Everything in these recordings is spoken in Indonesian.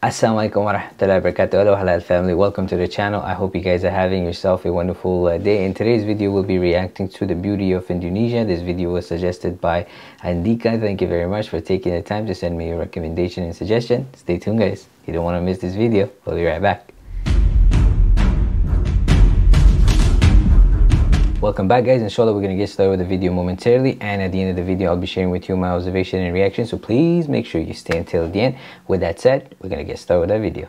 Assalamualaikum warahmatullahi wabarakatuh. Hello halal family, welcome to the channel. I hope you guys are having yourself a wonderful day. In today's video we'll be reacting to the beauty of Indonesia. This video was suggested by Andika. Thank you very much for taking the time to send me your recommendation and suggestion. Stay tuned guys, you don't want to miss this video. We'll be right back. Welcome back guys, inshallah we're going to get started with the video momentarily, and at the end of the video I'll be sharing with you my observation and reaction, so please make sure you stay until the end. With that said, we're going to get started with our video.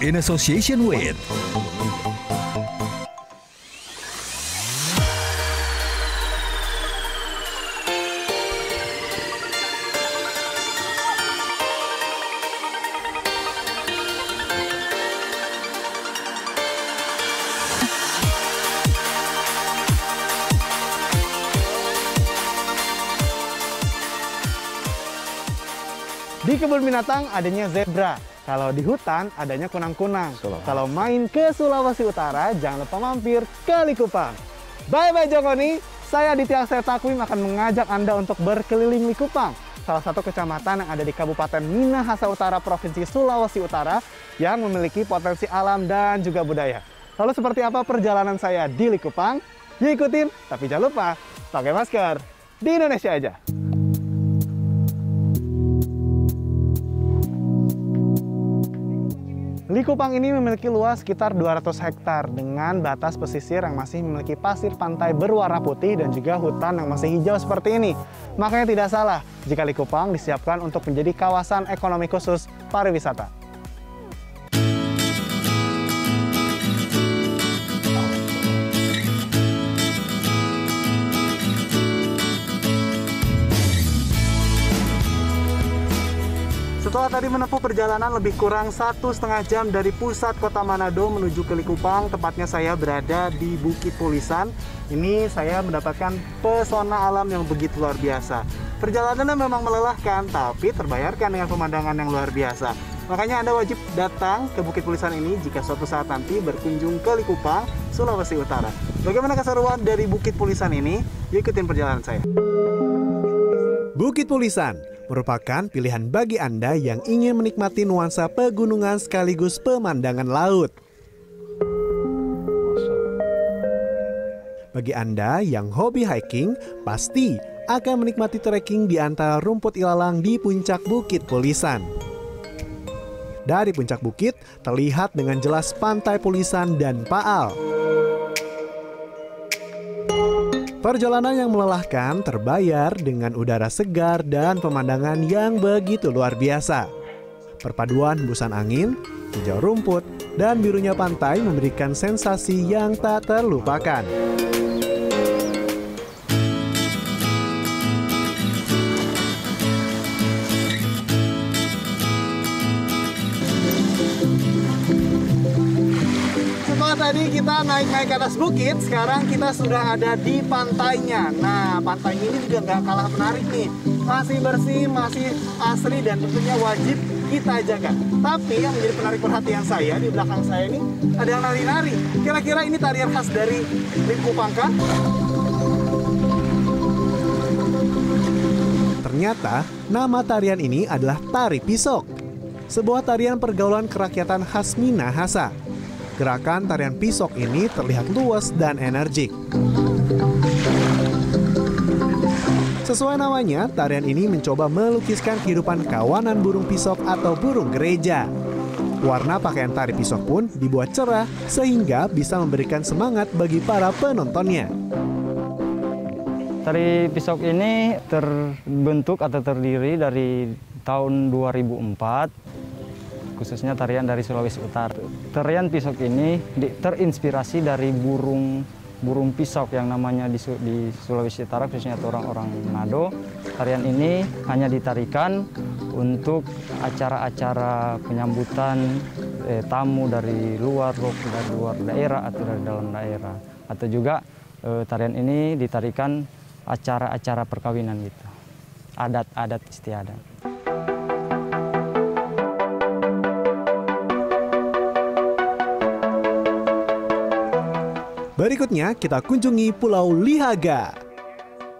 In association with di kebun binatang adanya zebra, kalau di hutan adanya kunang-kunang. Kalau main ke Sulawesi Utara, jangan lupa mampir ke Likupang. Bye-bye Jokoni, saya Ditya Setakwim akan mengajak Anda untuk berkeliling Likupang, salah satu kecamatan yang ada di Kabupaten Minahasa Utara, Provinsi Sulawesi Utara, yang memiliki potensi alam dan juga budaya. Lalu seperti apa perjalanan saya di Likupang? Yuk ikutin, tapi jangan lupa pakai masker. Di Indonesia aja. Likupang ini memiliki luas sekitar 200 hektar dengan batas pesisir yang masih memiliki pasir pantai berwarna putih dan juga hutan yang masih hijau seperti ini. Makanya tidak salah jika Likupang disiapkan untuk menjadi kawasan ekonomi khusus pariwisata. Setelah tadi menempuh perjalanan lebih kurang 1,5 jam dari pusat kota Manado menuju ke Likupang, tepatnya saya berada di Bukit Pulisan. Ini saya mendapatkan pesona alam yang begitu luar biasa. Perjalanannya memang melelahkan, tapi terbayarkan dengan pemandangan yang luar biasa. Makanya Anda wajib datang ke Bukit Pulisan ini jika suatu saat nanti berkunjung ke Likupang, Sulawesi Utara. Bagaimana keseruan dari Bukit Pulisan ini? Yuk ikutin perjalanan saya. Bukit Pulisan merupakan pilihan bagi Anda yang ingin menikmati nuansa pegunungan sekaligus pemandangan laut. Bagi Anda yang hobi hiking, pasti akan menikmati trekking di antara rumput ilalang di puncak Bukit Pulisan. Dari puncak bukit, terlihat dengan jelas Pantai Pulisan dan Paal. Perjalanan yang melelahkan terbayar dengan udara segar dan pemandangan yang begitu luar biasa. Perpaduan hembusan angin, hijau rumput, dan birunya pantai memberikan sensasi yang tak terlupakan. Tadi kita naik-naik ke atas bukit, sekarang kita sudah ada di pantainya. Nah, pantainya ini juga nggak kalah menarik nih. Masih bersih, masih asri, dan tentunya wajib kita jaga. Tapi yang menjadi penarik perhatian saya, di belakang saya ini ada yang nari-nari. Kira-kira ini tarian khas dari Likupang kah? Ternyata, nama tarian ini adalah Tari Pisok, sebuah tarian pergaulan kerakyatan khas Minahasa. Gerakan tarian pisok ini terlihat luas dan energik. Sesuai namanya, tarian ini mencoba melukiskan kehidupan kawanan burung pisok atau burung gereja. Warna pakaian tari pisok pun dibuat cerah sehingga bisa memberikan semangat bagi para penontonnya. Tari pisok ini terbentuk atau terdiri dari tahun 2004. Khususnya tarian dari Sulawesi Utara. Tarian pisok ini terinspirasi dari burung pisok yang namanya di Sulawesi Utara, khususnya orang-orang Manado. Tarian ini hanya ditarikan untuk acara-acara penyambutan tamu dari luar daerah atau dari dalam daerah. Atau juga tarian ini ditarikan acara-acara perkawinan gitu, adat-adat istiadat. Berikutnya kita kunjungi Pulau Lihaga.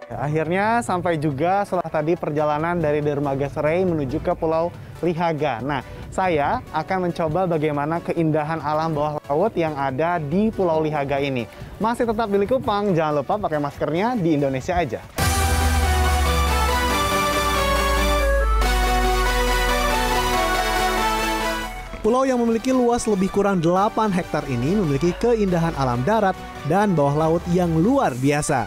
Akhirnya sampai juga setelah tadi perjalanan dari Dermaga Serai menuju ke Pulau Lihaga. Nah, saya akan mencoba bagaimana keindahan alam bawah laut yang ada di Pulau Lihaga ini. Masih tetap di Likupang, jangan lupa pakai maskernya, di Indonesia aja. Pulau yang memiliki luas lebih kurang 8 hektar ini memiliki keindahan alam darat dan bawah laut yang luar biasa.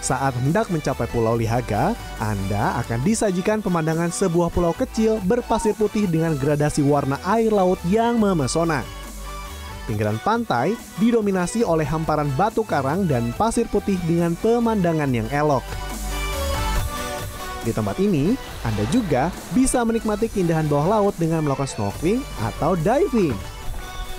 Saat hendak mencapai Pulau Lihaga, Anda akan disajikan pemandangan sebuah pulau kecil berpasir putih dengan gradasi warna air laut yang memesona. Pinggiran pantai didominasi oleh hamparan batu karang dan pasir putih dengan pemandangan yang elok. Di tempat ini, Anda juga bisa menikmati keindahan bawah laut dengan melakukan snorkeling atau diving.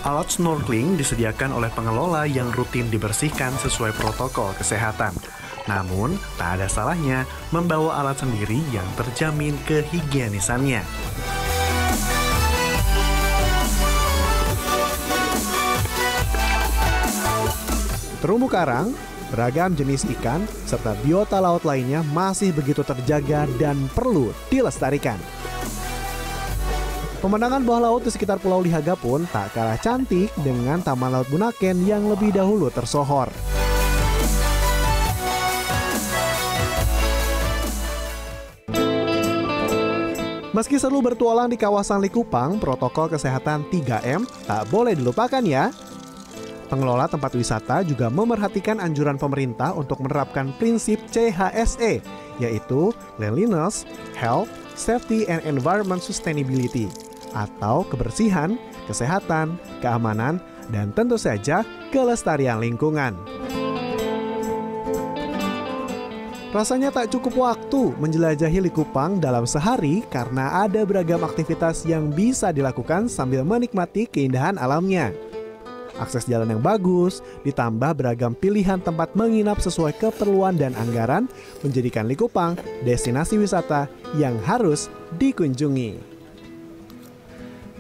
Alat snorkeling disediakan oleh pengelola yang rutin dibersihkan sesuai protokol kesehatan. Namun, tak ada salahnya membawa alat sendiri yang terjamin kehigienisannya. Terumbu karang, beragam jenis ikan, serta biota laut lainnya masih begitu terjaga dan perlu dilestarikan. Pemandangan bawah laut di sekitar Pulau Lihaga pun tak kalah cantik dengan Taman Laut Bunaken yang lebih dahulu tersohor. Meski seru bertualang di kawasan Likupang, protokol kesehatan 3M tak boleh dilupakan ya. Pengelola tempat wisata juga memerhatikan anjuran pemerintah untuk menerapkan prinsip CHSE, yaitu Cleanliness, Health, Safety and Environment Sustainability, atau kebersihan, kesehatan, keamanan, dan tentu saja kelestarian lingkungan. Rasanya tak cukup waktu menjelajahi Likupang dalam sehari karena ada beragam aktivitas yang bisa dilakukan sambil menikmati keindahan alamnya. Akses jalan yang bagus, ditambah beragam pilihan tempat menginap sesuai keperluan dan anggaran, menjadikan Likupang destinasi wisata yang harus dikunjungi.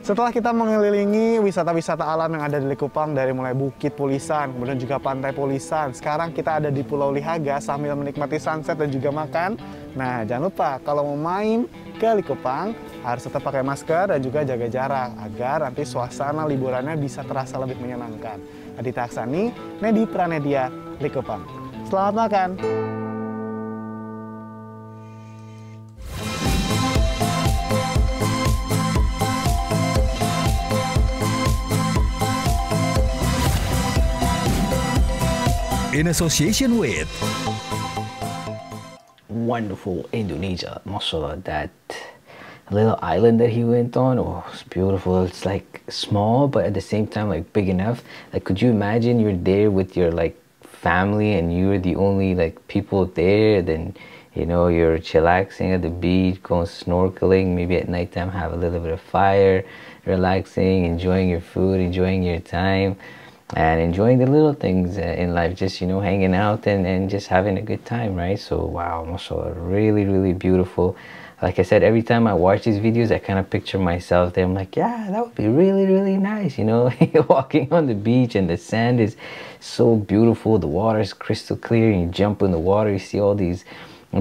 Setelah kita mengelilingi wisata-wisata alam yang ada di Likupang, dari mulai Bukit Pulisan, kemudian juga Pantai Pulisan, sekarang kita ada di Pulau Lihaga sambil menikmati sunset dan juga makan. Nah, jangan lupa kalau mau main ke Likupang, harus tetap pakai masker dan juga jaga jarak agar nanti suasana liburannya bisa terasa lebih menyenangkan. Adi Taksani, Nedi Pranedia, Likupang. Selamat makan! In association with Wonderful Indonesia, mashallah, that little island that he went on, oh, it's beautiful. It's like small, but at the same time, like big enough. Like, could you imagine you're there with your like family and you're the only like people there? Then, you know, you're chillaxing at the beach, going snorkeling, maybe at nighttime, have a little bit of fire, relaxing, enjoying your food, enjoying your time, and enjoying the little things in life. Just, you know, hanging out and just having a good time, right? So, wow, mashallah, really, really beautiful. Like I said, every time I watch these videos, I kind of picture myself there. I'm like, yeah, that would be really, really nice, you know, walking on the beach and the sand is so beautiful. The water is crystal clear. You jump in the water, you see all these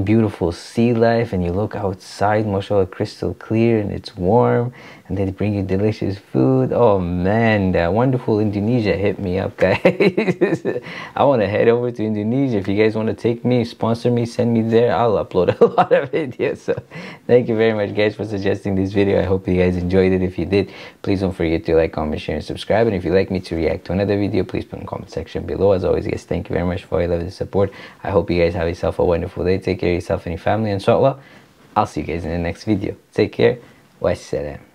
beautiful sea life, and you look outside, mashallah, crystal clear, and it's warm, and they bring you delicious food. Oh man, that Wonderful Indonesia, hit me up, guys. I want to head over to Indonesia. If you guys want to take me, sponsor me, send me there, I'll upload a lot of videos. So thank you very much, guys, for suggesting this video. I hope you guys enjoyed it. If you did, please don't forget to like, comment, share, and subscribe. And if you'd like me to react to another video, please put in the comment section below. As always, guys, thank you very much for your love and support. I hope you guys have yourself a wonderful day. Take care of yourself and your family, inshallah. I'll see you guys in the next video. Take care. Wassalam.